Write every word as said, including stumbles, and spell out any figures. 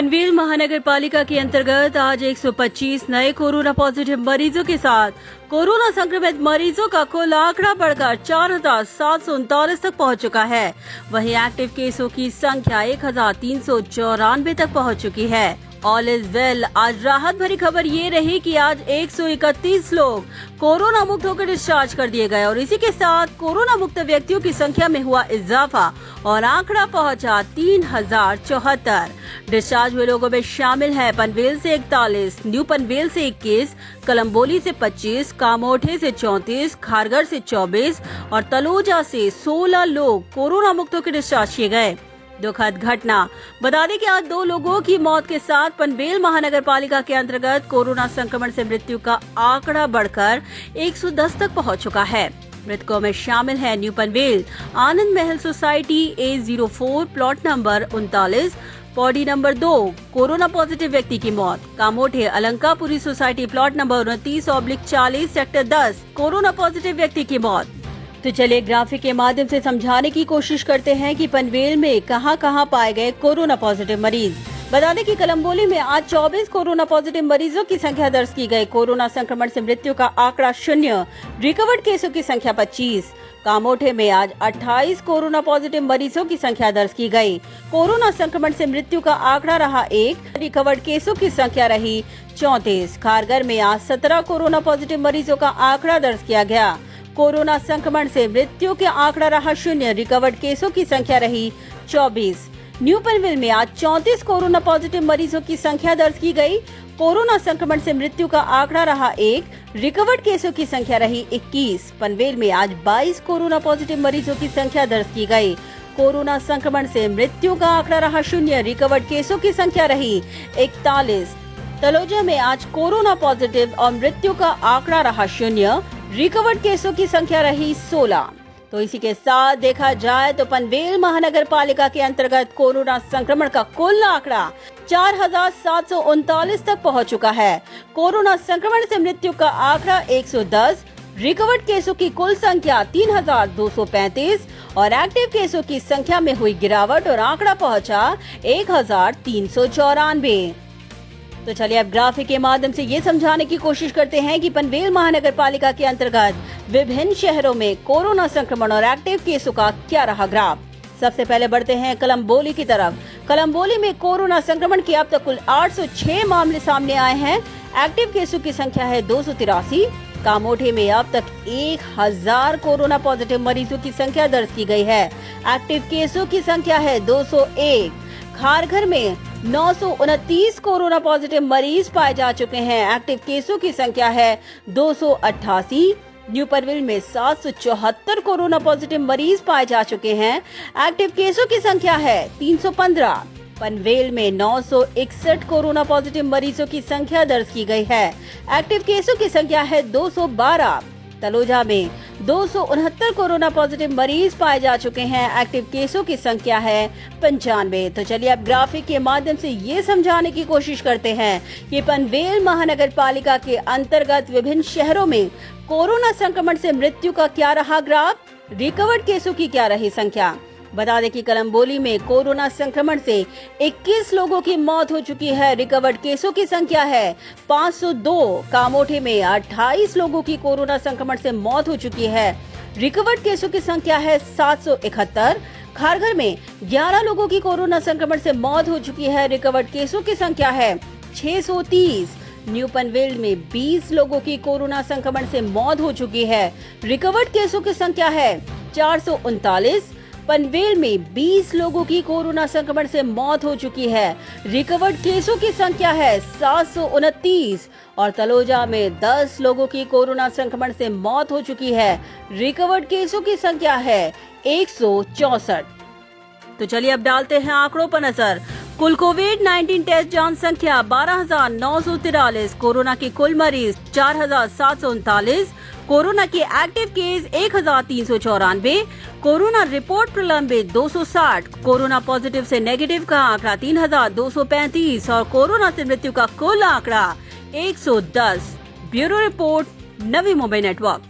पनवेल महानगर पालिका के अंतर्गत आज एक सौ पच्चीस नए कोरोना पॉजिटिव मरीजों के साथ कोरोना संक्रमित मरीजों का कुल आंकड़ा बढ़कर चार हजार सात सौ उनतालीस तक पहुंच चुका है। वहीं एक्टिव केसों की संख्या एक हजार तीन सौ चौरानवे तक पहुंच चुकी है। All is well. आज राहत भरी खबर ये रही कि आज एक सौ इकतीस लोग कोरोना मुक्त होकर डिस्चार्ज कर दिए गए और इसी के साथ कोरोना मुक्त व्यक्तियों की संख्या में हुआ इजाफा और आंकड़ा पहुंचा तीन हजार चौहत्तर। डिस्चार्ज हुए लोगों में शामिल है पनवेल से इकतालीस, न्यू पनवेल से इक्कीस, कलम्बोली से पच्चीस, कामोठे से चौंतीस, खारगर से चौबीस और तलोजा से सोलह लोग कोरोना मुक्त होकर डिस्चार्ज किए गए। दुखद घटना। बता दें कि आज दो लोगों की मौत के साथ पनवेल महानगर पालिका के अंतर्गत कोरोना संक्रमण से मृत्यु का आंकड़ा बढ़कर एक सौ दस तक पहुंच चुका है। मृतकों में शामिल है new Panvel Anand Mahal society A zero four, plot number उनतालीस, बॉडी नंबर दो, कोरोना पॉजिटिव व्यक्ति की मौत। Kamothe Alankapuri society, plot number उनतीस ऑब्लिक चालीस, सेक्टर दस, कोरोना पॉजिटिव व्यक्ति की मौत। तो चलिए ग्राफिक के माध्यम से समझाने की कोशिश करते हैं कि पनवेल में कहां कहां पाए गए कोरोना पॉजिटिव मरीज। बता दें कि कलम्बोली में आज चौबीस कोरोना पॉजिटिव मरीजों की संख्या दर्ज की गई। कोरोना संक्रमण से मृत्यु का आंकड़ा शून्य, रिकवर्ड केसों की संख्या पच्चीस। कामोठे में आज अट्ठाईस कोरोना पॉजिटिव मरीजों की संख्या दर्ज की गई। कोरोना संक्रमण से मृत्यु का आंकड़ा रहा एक, रिकवर्ड केसों की संख्या रही चौंतीस। खारगर में आज सत्रह कोरोना पॉजिटिव मरीजों का आंकड़ा दर्ज किया गया। कोरोना संक्रमण से मृत्यु के आंकड़ा रहा शून्य, रिकवर्ड केसों की संख्या रही चौबीस। न्यू पनवेल में आज चौंतीस कोरोना पॉजिटिव मरीजों की संख्या दर्ज की गई। कोरोना संक्रमण से मृत्यु का आंकड़ा रहा एक, रिकवर्ड केसों की संख्या रही इक्कीस। पनवेल में आज बाईस कोरोना पॉजिटिव मरीजों की संख्या दर्ज की गई। कोरोना संक्रमण से मृत्यु का आंकड़ा रहा शून्य, रिकवर्ड केसों की संख्या रही इकतालीस। तलोजा में आज कोरोना पॉजिटिव और मृत्यु का आंकड़ा रहा शून्य, रिकवर्ड केसों की संख्या रही सोलह। तो इसी के साथ देखा जाए तो पनवेल महानगर पालिका के अंतर्गत कोरोना संक्रमण का कुल आंकड़ा चार हजार सात सौ उनतालीस तक पहुंच चुका है। कोरोना संक्रमण से मृत्यु का आंकड़ा एक सौ दस, रिकवर्ड केसों की कुल संख्या तीन हजार दो सौ पैंतीस और एक्टिव केसों की संख्या में हुई गिरावट और आंकड़ा पहुंचा एक हजार तीन सौ चौरानवे। तो चलिए अब ग्राफिक के माध्यम से ये समझाने की कोशिश करते हैं कि पनवेल महानगर पालिका के अंतर्गत विभिन्न शहरों में कोरोना संक्रमण और एक्टिव केसों का क्या रहा ग्राफ। सबसे पहले बढ़ते हैं कलम्बोली की तरफ। कलम्बोली में कोरोना संक्रमण के अब तक कुल आठ सौ छह मामले सामने आए हैं। एक्टिव केसों की संख्या है दो सौ तिरासी। कामोठे में अब तक एक हजार कोरोना पॉजिटिव मरीजों की संख्या दर्ज की गई है। एक्टिव केसों की संख्या है दो सौ एक। खारघर में नौ सौ उनतीस कोरोना पॉजिटिव मरीज पाए जा चुके हैं। एक्टिव केसों की संख्या है दो सौ अट्ठासी। न्यू पनवेल में सात सौ चौहत्तर कोरोना पॉजिटिव मरीज पाए जा चुके हैं। एक्टिव केसों की संख्या है तीन सौ पंद्रह। पनवेल में नौ सौ इकसठ कोरोना पॉजिटिव मरीजों की संख्या दर्ज की गई है। एक्टिव केसों की संख्या है दो सौ बारह। तलोजा में दो सौ उनहत्तर कोरोना पॉजिटिव मरीज पाए जा चुके हैं। एक्टिव केसों की संख्या है पंचानवे। तो चलिए अब ग्राफिक के माध्यम से ये समझाने की कोशिश करते हैं कि पनवेल महानगर पालिका के अंतर्गत विभिन्न शहरों में कोरोना संक्रमण से मृत्यु का क्या रहा ग्राफ, रिकवर्ड केसों की क्या रही संख्या। बता दें कि कलम्बोली में कोरोना संक्रमण से इक्कीस लोगों की मौत हो चुकी है। रिकवर्ड केसों की संख्या है पाँच सौ दो। कामोठे में अट्ठाईस लोगों की कोरोना संक्रमण से मौत हो चुकी है। रिकवर्ड केसों की संख्या है सात सौ इकहत्तर। खारघर में ग्यारह लोगों की कोरोना संक्रमण से मौत हो चुकी है। रिकवर्ड केसों की संख्या है छह सौ तीस। न्यू पनवेल में बीस लोगों की कोरोना संक्रमण से मौत हो चुकी है। रिकवर्ड केसों की संख्या है चार सौ उनतालीस। पनवेल में बीस लोगों की कोरोना संक्रमण से मौत हो चुकी है। रिकवर्ड केसों की संख्या है सात सौ उनतीस और तलोजा में दस लोगों की कोरोना संक्रमण से मौत हो चुकी है। रिकवर्ड केसों की संख्या है एक सौ चौसठ। तो चलिए अब डालते हैं आंकड़ों पर नजर। कुल कोविड उन्नीस टेस्ट जांच संख्या बारह हजार नौ सौ तिरालीस, कोरोना के कुल मरीज चार हजार सात सौ उनतालीस, कोरोना के एक्टिव केस एक हजार तीन सौ चौरानवे, कोरोना रिपोर्ट प्रलंबित दो सौ साठ, कोरोना पॉजिटिव से नेगेटिव का आंकड़ा तीन हजार दो सौ पैंतीस और कोरोना से मृत्यु का कुल आंकड़ा एक सौ दस। Bureau report, Navi Mumbai network.